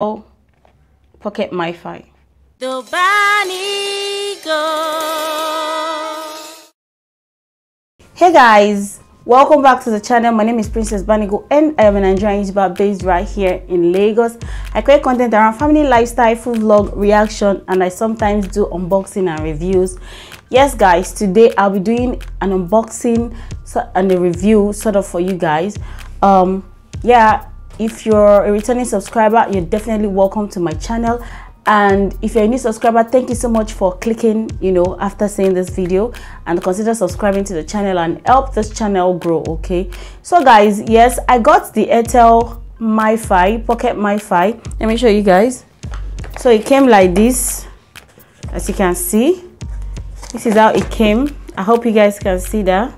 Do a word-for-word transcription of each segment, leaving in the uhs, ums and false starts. Oh, Pocket MiFi. The bunny go. Hey guys, welcome back to the channel. My name is Princess Banigo and I am an Nigerian YouTuber based right here in Lagos. I create content around family lifestyle, food vlog, reaction, and I sometimes do unboxing and reviews. Yes guys, today I'll be doing an unboxing and a review sort of for you guys. Um, yeah. If you're a returning subscriber, you're definitely welcome to my channel, and if you're a new subscriber, thank you so much for clicking, you know, after seeing this video, and consider subscribing to the channel and help this channel grow. Okay, so guys, yes, I got the Airtel MiFi, Pocket MiFi. Let me show you guys. So it came like this, as you can see. This is how it came. I hope you guys can see that.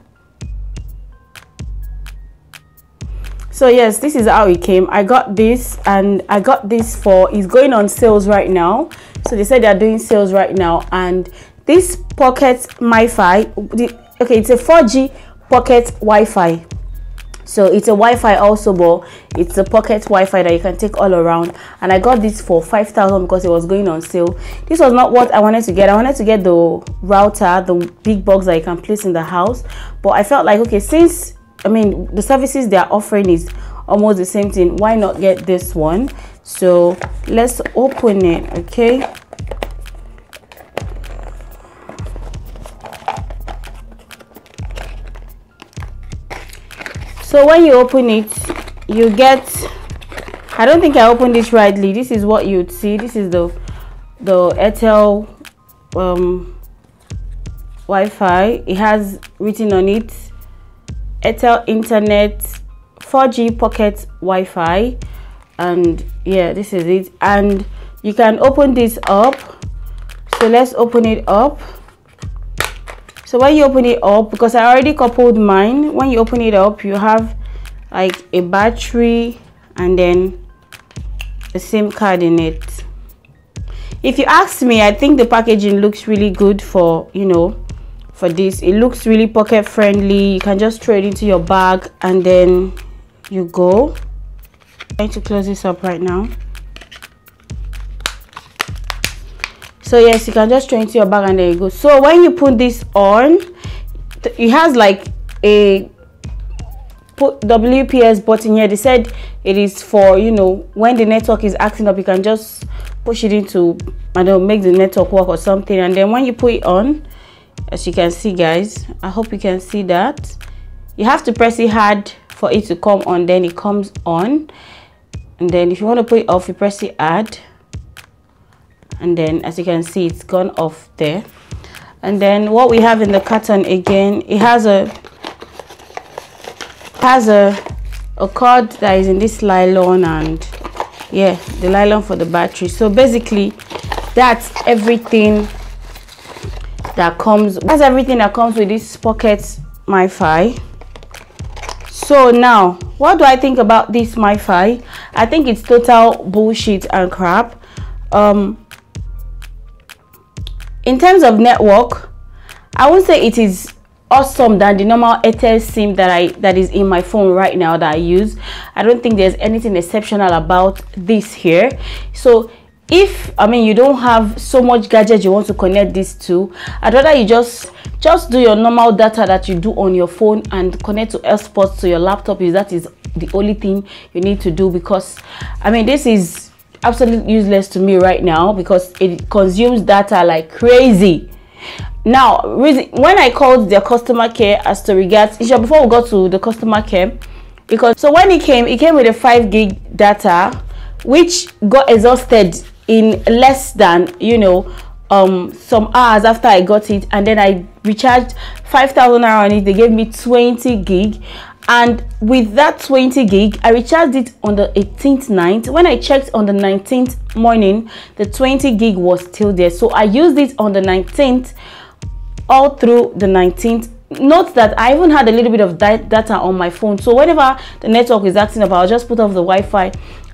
So yes, this is how it came. I got this, and I got this for, it's going on sales right now. So they said they're doing sales right now, and this Pocket MiFi, okay, it's a four G Pocket Wi-Fi. So it's a Wi-Fi also, but it's a Pocket Wi-Fi that you can take all around. And I got this for five thousand because it was going on sale. This was not what I wanted to get. I wanted to get the router, the big box that you can place in the house. But I felt like, okay, since I mean the services they are offering is almost the same thing, why not get this one? So let's open it. Okay, so when you open it, you get, I don't think I opened it rightly. This is what you'd see. This is the the Airtel um Wi-Fi. It has written on it Airtel Internet four G Pocket Wi-Fi, and yeah, this is it. And you can open this up. So let's open it up. So when you open it up, because I already coupled mine, when you open it up, you have like a battery and then a SIM card in it. If you ask me, I think the packaging looks really good for, you know, for this. It looks really pocket friendly. You can just throw it into your bag and then you go. I'm going to close this up right now. So yes, you can just throw it into your bag and there you go. So when you put this on, it has like a W P S button here. They said it is for, you know, when the network is acting up, you can just push it into, I don't know, make the network work or something. And then when you put it on, as you can see guys, I hope you can see that you have to press it hard for it to come on, then it comes on. And then if you want to put it off, you press it hard, and then as you can see, it's gone off there. And then what we have in the carton again, it has a has a a cord that is in this nylon, and yeah, the nylon for the battery. So basically that's everything that comes that's everything that comes with this Pocket MiFi. So now, what do I think about this MiFi? I think it's total bullshit and crap. Um in terms of network, I would say it is awesome than the normal Airtel SIM that i that is in my phone right now that I use. I don't think there's anything exceptional about this here. So if I mean you don't have so much gadget you want to connect this to, I'd rather you just just do your normal data that you do on your phone and connect to AirPods to your laptop, if that is the only thing you need to do. Because I mean this is absolutely useless to me right now because it consumes data like crazy. Now when I called their customer care as to regards, before we got to the customer care, because so when it came it came with a five gig data which got exhausted in less than, you know, um some hours after I got it. And then I recharged five thousand naira on it. They gave me twenty gig, and with that twenty gig I recharged it on the eighteenth night. When I checked on the nineteenth morning, the twenty gig was still there. So I used it on the nineteenth, all through the nineteenth. Note that I even had a little bit of data on my phone, so whenever the network is acting up, I'll just put off the Wi-Fi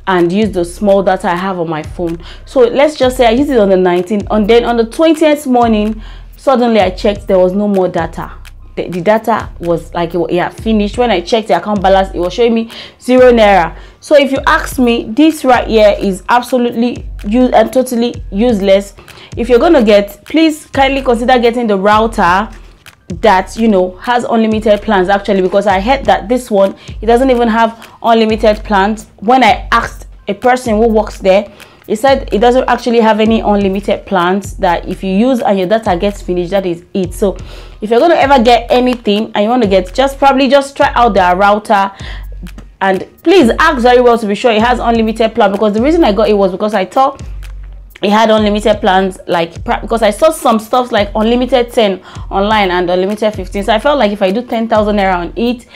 and use the small data I have on my phone. So let's just say I used it on the nineteenth, and then on the twentieth morning, suddenly I checked, there was no more data. the, the data was like it, yeah, finished. When I checked the account balance, it was showing me zero naira. So if you ask me, this right here is absolutely use and totally useless. If you're gonna get, please kindly consider getting the router that you know has unlimited plans, actually, because I heard that this one, it doesn't even have unlimited plans. When I asked a person who works there, he said it doesn't actually have any unlimited plans, that if you use and your data gets finished, that is it. So if you're going to ever get anything and you want to get, just probably just try out their router, and please ask very well to be sure it has unlimited plan, because the reason I got it was because I thought it had unlimited plans, like, because I saw some stuff like unlimited ten online and unlimited fifteen. So I felt like if I do ten thousand naira on it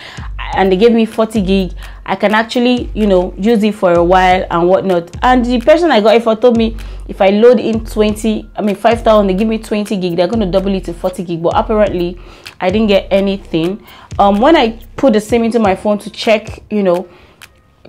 and they gave me forty gig, I can actually, you know, use it for a while and whatnot. And the person I got it for told me if I load in twenty, I mean five thousand, they give me twenty gig, they're going to double it to forty gig. But apparently I didn't get anything. Um, when I put the SIM into my phone to check, you know,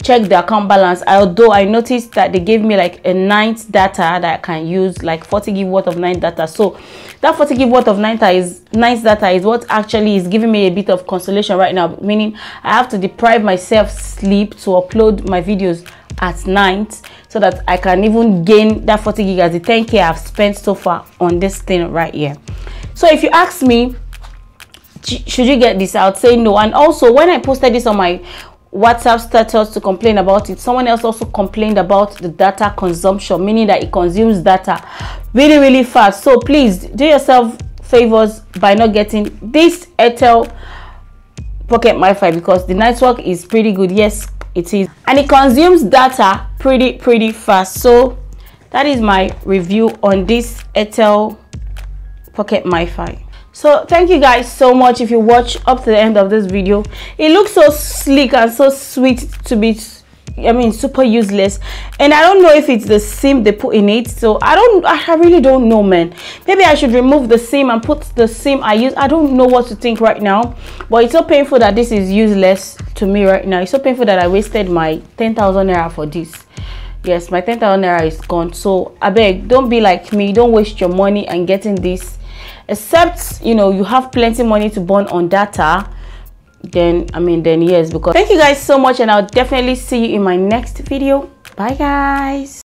check the account balance, although I noticed that they gave me like a night data that I can use, like forty gig worth of night data. So that forty gig worth of night data is night data is what actually is giving me a bit of consolation right now, meaning I have to deprive myself sleep to upload my videos at night so that I can even gain that forty gig as the ten K I've spent so far on this thing right here. So if you ask me, should you get this, I would say no. And also, when I posted this on my WhatsApp status to complain about it, someone else also complained about the data consumption, meaning that it consumes data really really fast. So please do yourself favors by not getting this Airtel Pocket MiFi, because the network is pretty good, yes it is, and it consumes data pretty pretty fast. So that is my review on this Airtel Pocket MiFi. So thank you guys so much if you watch up to the end of this video. It looks so sleek and so sweet to be, I mean, super useless. And I don't know if it's the SIM they put in it, so I don't, I really don't know, man. Maybe I should remove the SIM and put the SIM I use. I don't know what to think right now, but it's so painful that this is useless to me right now. It's so painful that I wasted my ten thousand naira for this. Yes, my ten thousand naira is gone. So I beg, don't be like me. Don't waste your money and getting this. Except, you know, you have plenty money to burn on data, then I mean, then yes, because thank you guys so much, and I'll definitely see you in my next video. Bye guys.